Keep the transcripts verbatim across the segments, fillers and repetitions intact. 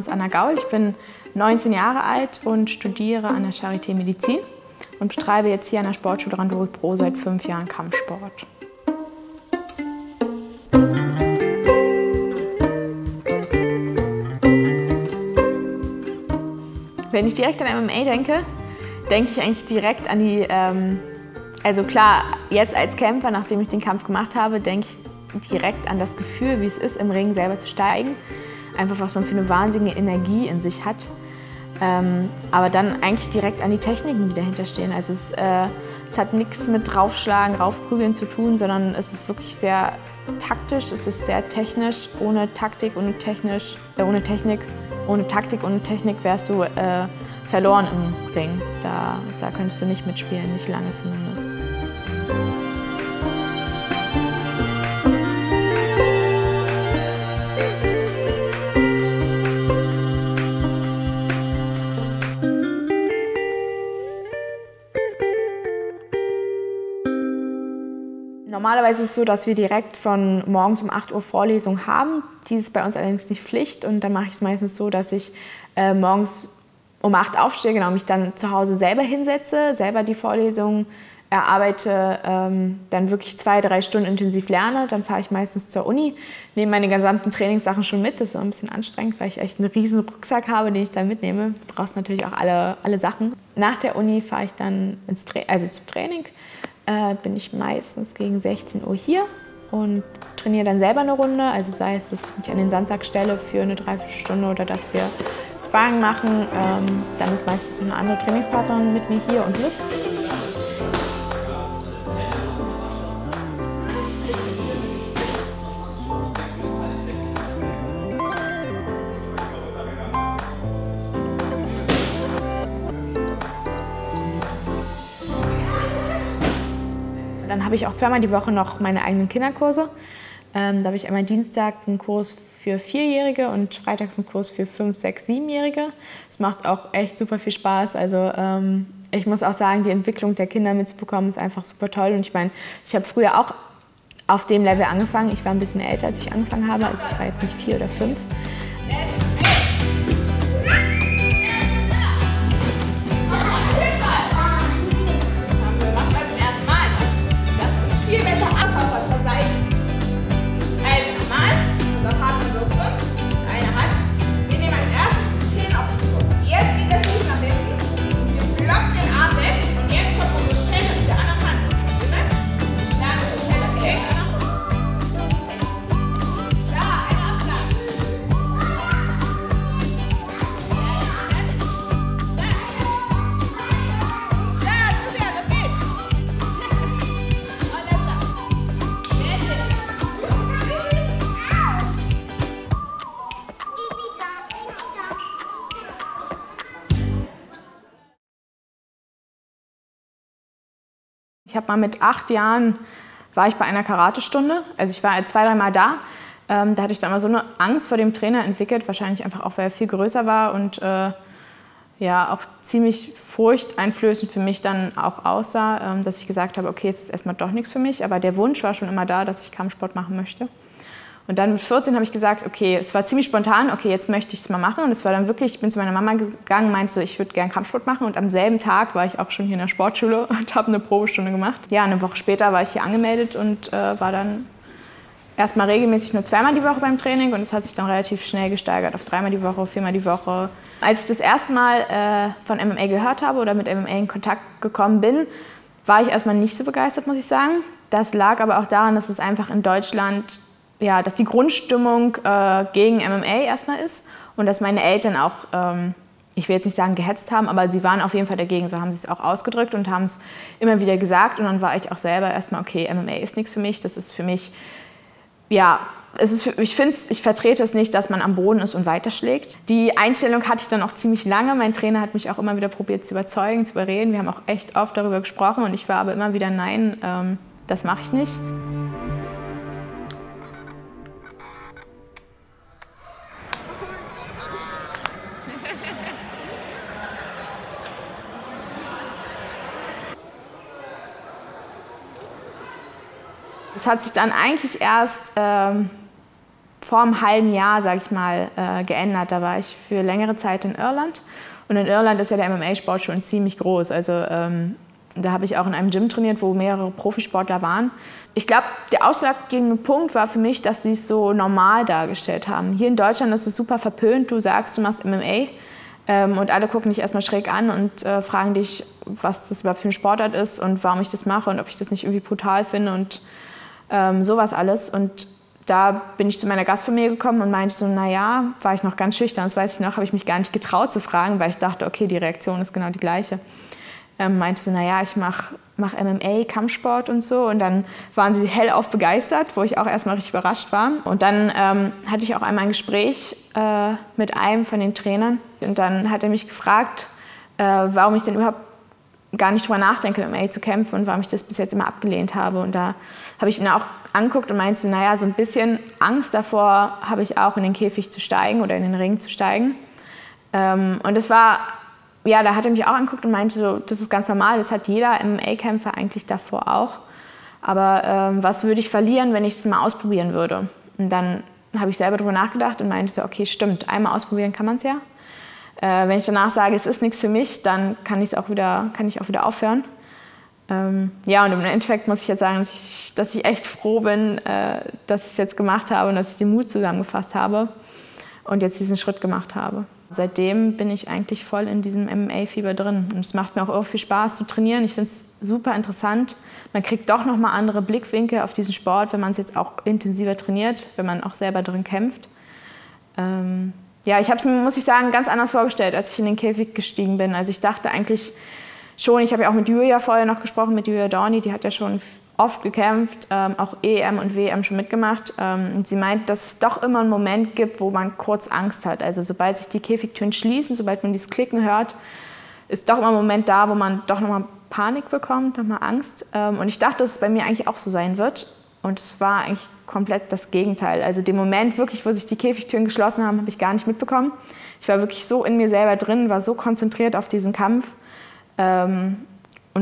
Name ist Anna Gaul, ich bin neunzehn Jahre alt und studiere an der Charité Medizin und betreibe jetzt hier an der Sportschule Randolph Pro seit fünf Jahren Kampfsport. Wenn ich direkt an M M A denke, denke ich eigentlich direkt an die, ähm, also klar, jetzt als Kämpfer, nachdem ich den Kampf gemacht habe, denke ich direkt an das Gefühl, wie es ist, im Ring selber zu steigen. Einfach, was man für eine wahnsinnige Energie in sich hat. Ähm, aber dann eigentlich direkt an die Techniken, die dahinter stehen. Also es, äh, es hat nichts mit draufschlagen, raufprügeln zu tun, sondern es ist wirklich sehr taktisch, es ist sehr technisch, ohne Taktik und technisch, äh, ohne Technik. Ohne Taktik und Technik wärst du äh, verloren im Ring. Da, da könntest du nicht mitspielen, nicht lange zumindest. Normalerweise ist es so, dass wir direkt von morgens um acht Uhr Vorlesung haben. Die ist bei uns allerdings nicht Pflicht und dann mache ich es meistens so, dass ich äh, morgens um acht Uhr aufstehe, genau, mich dann zu Hause selber hinsetze, selber die Vorlesung erarbeite, ähm, dann wirklich zwei, drei Stunden intensiv lerne. Dann fahre ich meistens zur Uni, nehme meine gesamten Trainingssachen schon mit. Das ist auch ein bisschen anstrengend, weil ich echt einen riesen Rucksack habe, den ich dann mitnehme. Du brauchst natürlich auch alle, alle Sachen. Nach der Uni fahre ich dann ins Tra- also zum Training. Bin ich meistens gegen sechzehn Uhr hier und trainiere dann selber eine Runde. Also sei es, dass ich mich an den Sandsack stelle für eine Dreiviertelstunde oder dass wir Sparring machen. Ähm, dann ist meistens eine andere Trainingspartnerin mit mir hier und mit. Dann habe ich auch zweimal die Woche noch meine eigenen Kinderkurse. Ähm, da habe ich einmal Dienstag einen Kurs für Vierjährige und freitags einen Kurs für Fünf-, Sechs-, Siebenjährige. Das macht auch echt super viel Spaß. Also ähm, ich muss auch sagen, die Entwicklung der Kinder mitzubekommen ist einfach super toll. Und ich meine, ich habe früher auch auf dem Level angefangen. Ich war ein bisschen älter, als ich angefangen habe. Also ich war jetzt nicht vier oder fünf. Ich habe mal mit acht Jahren, war ich bei einer Karatestunde, also ich war zwei, dreimal da. Ähm, da hatte ich dann mal so eine Angst vor dem Trainer entwickelt, wahrscheinlich einfach auch, weil er viel größer war und äh, ja, auch ziemlich furchteinflößend für mich dann auch aussah, ähm, dass ich gesagt habe, okay, es ist erstmal doch nichts für mich, aber der Wunsch war schon immer da, dass ich Kampfsport machen möchte. Und dann mit vierzehn habe ich gesagt, okay, es war ziemlich spontan, okay, jetzt möchte ich es mal machen. Und es war dann wirklich, ich bin zu meiner Mama gegangen und meinte so, ich würde gerne Kampfsport machen. Und am selben Tag war ich auch schon hier in der Sportschule und habe eine Probestunde gemacht. Ja, eine Woche später war ich hier angemeldet und äh, war dann erstmal regelmäßig nur zweimal die Woche beim Training. Und es hat sich dann relativ schnell gesteigert auf dreimal die Woche, viermal die Woche. Als ich das erste Mal äh, von M M A gehört habe oder mit M M A in Kontakt gekommen bin, war ich erstmal nicht so begeistert, muss ich sagen. Das lag aber auch daran, dass es einfach in Deutschland, ja, dass die Grundstimmung äh, gegen M M A erstmal ist und dass meine Eltern auch, ähm, ich will jetzt nicht sagen gehetzt haben, aber sie waren auf jeden Fall dagegen, so haben sie es auch ausgedrückt und haben es immer wieder gesagt und dann war ich auch selber erstmal, okay, M M A ist nichts für mich, das ist für mich, ja, es ist für, ich finde es, ich vertrete es nicht, dass man am Boden ist und weiterschlägt. Die Einstellung hatte ich dann auch ziemlich lange, mein Trainer hat mich auch immer wieder probiert zu überzeugen, zu überreden, wir haben auch echt oft darüber gesprochen und ich war aber immer wieder, nein, ähm, das mache ich nicht. Es hat sich dann eigentlich erst ähm, vor einem halben Jahr, sage ich mal, äh, geändert. Da war ich für längere Zeit in Irland. Und in Irland ist ja der M M A-Sport schon ziemlich groß. Also ähm, da habe ich auch in einem Gym trainiert, wo mehrere Profisportler waren. Ich glaube, der ausschlaggebende Punkt war für mich, dass sie es so normal dargestellt haben. Hier in Deutschland ist es super verpönt. Du sagst, du machst M M A ähm, und alle gucken dich erstmal schräg an und äh, fragen dich, was das überhaupt für ein Sportart ist und warum ich das mache und ob ich das nicht irgendwie brutal finde und ähm, sowas alles. Und da bin ich zu meiner Gastfamilie gekommen und meinte so, naja, war ich noch ganz schüchtern, das weiß ich noch, habe ich mich gar nicht getraut zu fragen, weil ich dachte, okay, die Reaktion ist genau die gleiche. Ähm, meinte so, naja, ich mache mach M M A, Kampfsport und so. Und dann waren sie hellauf begeistert, wo ich auch erstmal richtig überrascht war. Und dann ähm, hatte ich auch einmal ein Gespräch äh, mit einem von den Trainern. Und dann hat er mich gefragt, äh, warum ich denn überhaupt gar nicht drüber nachdenke, M M A zu kämpfen und warum ich das bis jetzt immer abgelehnt habe. Und da habe ich ihn auch anguckt und meinte, naja, so ein bisschen Angst davor habe ich auch, in den Käfig zu steigen oder in den Ring zu steigen. Ähm, und das war, ja, da hat er mich auch anguckt und meinte, so, das ist ganz normal, das hat jeder M M A-Kämpfer eigentlich davor auch. Aber ähm, was würde ich verlieren, wenn ich es mal ausprobieren würde? Und dann habe ich selber darüber nachgedacht und meinte so, okay, stimmt, einmal ausprobieren kann man es ja. Äh, wenn ich danach sage, es ist nichts für mich, dann kann ich es auch wieder, kann ich auch wieder aufhören. Ja, und im Endeffekt muss ich jetzt sagen, dass ich, dass ich echt froh bin, dass ich es jetzt gemacht habe und dass ich den Mut zusammengefasst habe und jetzt diesen Schritt gemacht habe. Seitdem bin ich eigentlich voll in diesem M M A-Fieber drin und es macht mir auch irgendwie viel Spaß zu trainieren. Ich finde es super interessant. Man kriegt doch nochmal andere Blickwinkel auf diesen Sport, wenn man es jetzt auch intensiver trainiert, wenn man auch selber drin kämpft. Ja, ich habe es mir, muss ich sagen, ganz anders vorgestellt, als ich in den Käfig gestiegen bin. Also ich dachte eigentlich schon, ich habe ja auch mit Julia vorher noch gesprochen, mit Julia Dorni, die hat ja schon oft gekämpft, ähm, auch E M und W M schon mitgemacht. Ähm, und sie meint, dass es doch immer einen Moment gibt, wo man kurz Angst hat. Also sobald sich die Käfigtüren schließen, sobald man dieses Klicken hört, ist doch immer ein Moment da, wo man doch nochmal Panik bekommt, nochmal Angst. Ähm, und ich dachte, dass es bei mir eigentlich auch so sein wird. Und es war eigentlich komplett das Gegenteil. Also den Moment wirklich, wo sich die Käfigtüren geschlossen haben, habe ich gar nicht mitbekommen. Ich war wirklich so in mir selber drin, war so konzentriert auf diesen Kampf. Und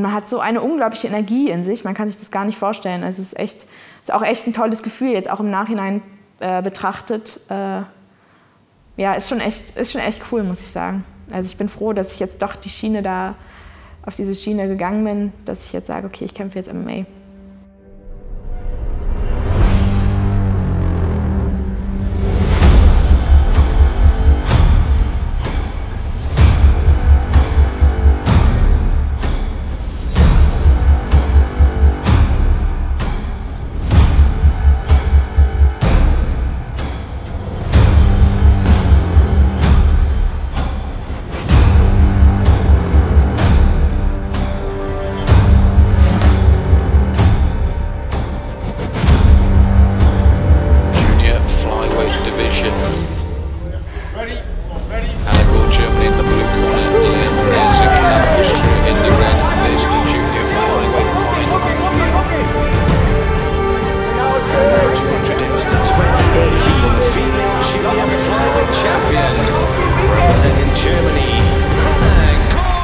man hat so eine unglaubliche Energie in sich, man kann sich das gar nicht vorstellen. Also es ist, echt, ist auch echt ein tolles Gefühl, jetzt auch im Nachhinein äh, betrachtet. Äh, ja, ist schon, echt, ist schon echt cool, muss ich sagen. Also ich bin froh, dass ich jetzt doch die Schiene da, auf diese Schiene gegangen bin, dass ich jetzt sage, okay, ich kämpfe jetzt M M A. Anna Gaul, Germany, in the blue corner, Liam Nezik and Austria in the red. This the junior flyweight final. And now to introduce the twenty eighteen female junior flyweight champion, representing Germany, Anna Gaul.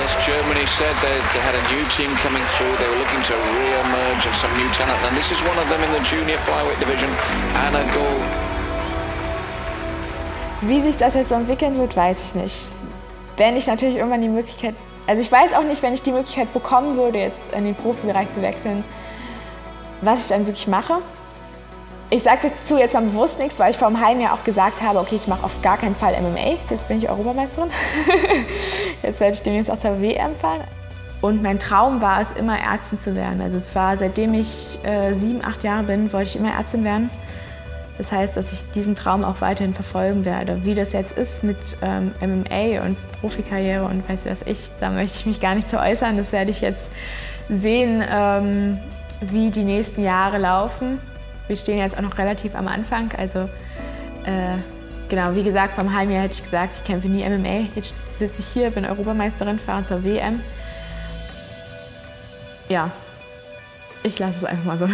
Yes, Germany said they, they had a new team coming through. They were looking to re-emerge of some new talent, and this is one of them in the junior flyweight division, Anna Gaul. Wie sich das jetzt so entwickeln wird, weiß ich nicht. Wenn ich natürlich irgendwann die Möglichkeit, also ich weiß auch nicht, wenn ich die Möglichkeit bekommen würde, jetzt in den Profibereich zu wechseln, was ich dann wirklich mache. Ich sage dazu jetzt mal bewusst nichts, weil ich vor einem halben Jahr auch gesagt habe, okay, ich mache auf gar keinen Fall M M A. Jetzt bin ich Europameisterin. Jetzt werde ich demnächst auch zur W M fahren. Und mein Traum war es, immer Ärztin zu werden. Also es war, seitdem ich äh, sieben, acht Jahre bin, wollte ich immer Ärztin werden. Das heißt, dass ich diesen Traum auch weiterhin verfolgen werde. Wie das jetzt ist mit ähm, M M A und Profikarriere und weiß was ich, da möchte ich mich gar nicht zu äußern. Das werde ich jetzt sehen, ähm, wie die nächsten Jahre laufen. Wir stehen jetzt auch noch relativ am Anfang. Also äh, genau, wie gesagt, vor einem halben Jahr hätte ich gesagt, ich kämpfe nie M M A. Jetzt sitze ich hier, bin Europameisterin, fahre zur W M. Ja, ich lasse es einfach mal so.